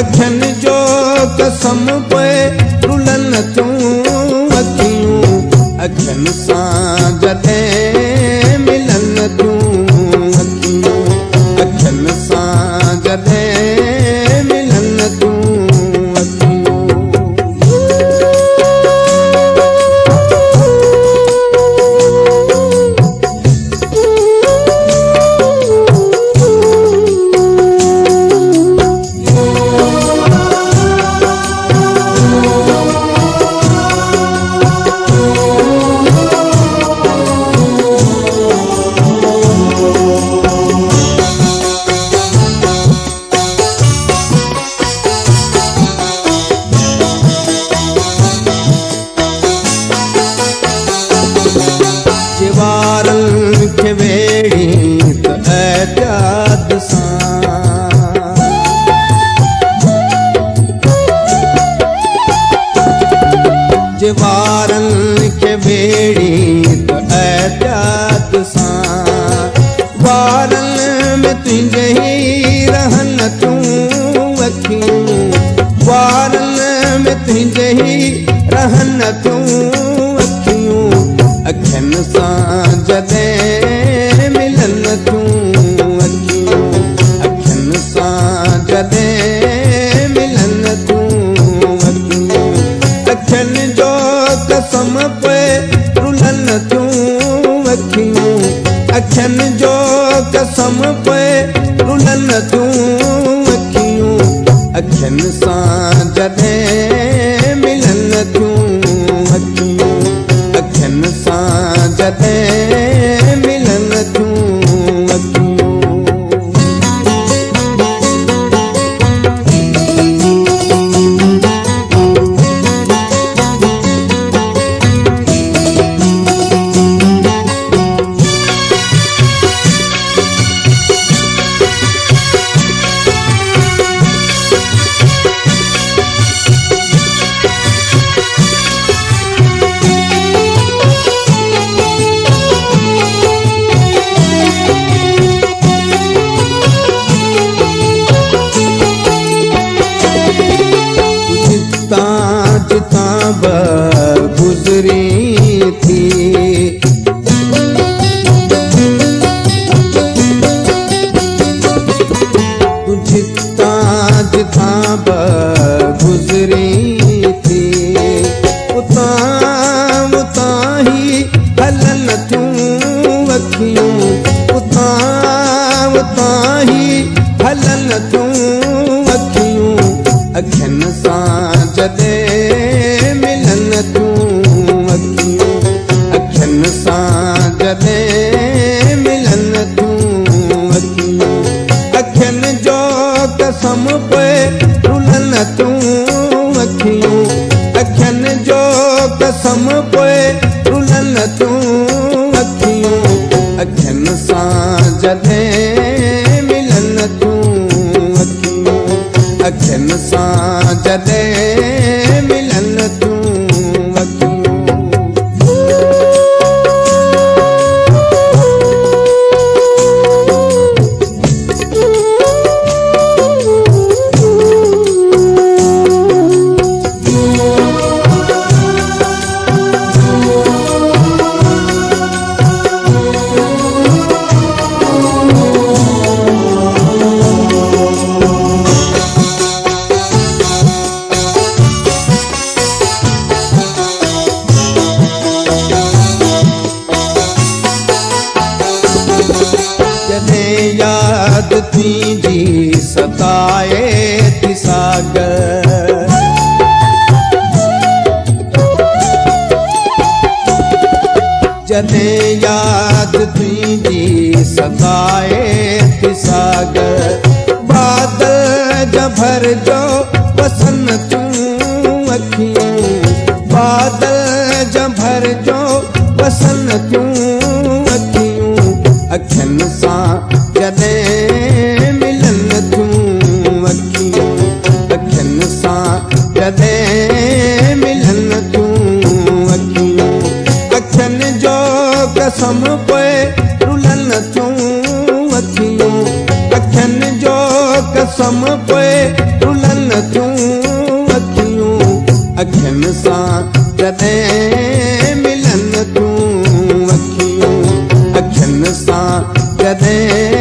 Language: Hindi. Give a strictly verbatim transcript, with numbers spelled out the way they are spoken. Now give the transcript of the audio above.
अखियुन जो कसम पे रुलन तूं अखियूं, अखियुन सां जॾहिं मिलन तूं अखियूं, अखियुन सां जॾहिं मिलन तूं वारनि खे वेड़ी त एहतियात सां, वारनि में तुंहिंजे ई रहन तूं अखियूं, वारनि में तुंहिंजे ई रहन तूं अखियूं, अखियुनि सां जॾहिं मिलन तूं अखियूं, अखियुनि सां जॾहिं मिलन तूं अखियूं, अखियुनि जो कसम पे रुलन तूं अखियूं, अखियुनि जो कसम पे रुलन तूं अखियूं, अखियुनि सां जॾहिं मिलन तूं अखियूं, अखियुनि सां जॾहिं मिलन तूं अखियूं। गुजरी थी तुझता जिता गुजरी थी, उतां उतां ही हलन तूं अखियूं, उतां उतां ही हलन तूं अखियूं, अखियुनि सां जॾहिं मिलन तूं जॾहिं मिलन तूं अखियूं, अखियुनि जो कसम पे रुलन तूं अखियूं, अखियुनि जो कसम पे रुलन तूं अखियूं, अखियुनि सां जॾहिं मिलन तूं अखियूं, अखियुनि सां जॾहिं मिलन तूं अखियूं। याद तुंहिंजी सताए थी सागर, जॾहिं याद तुंहिंजी सताए थी सागर, बादल जभर जो बसन तूं अखियूं, बादल जभर जो बसन तूं अखियूं, अखियुनि सां जॾहिं मिलन तूं अखियूं, अखियुनि सां जॾहिं मिलन तूं अखियूं, अखियुनि जो कसम पे रुलन तूं अखियूं, अखियुनि जो कसम पे न क्यों अखियों अखन सा जदें मिलन क्यों अखियों अखन सा जदें।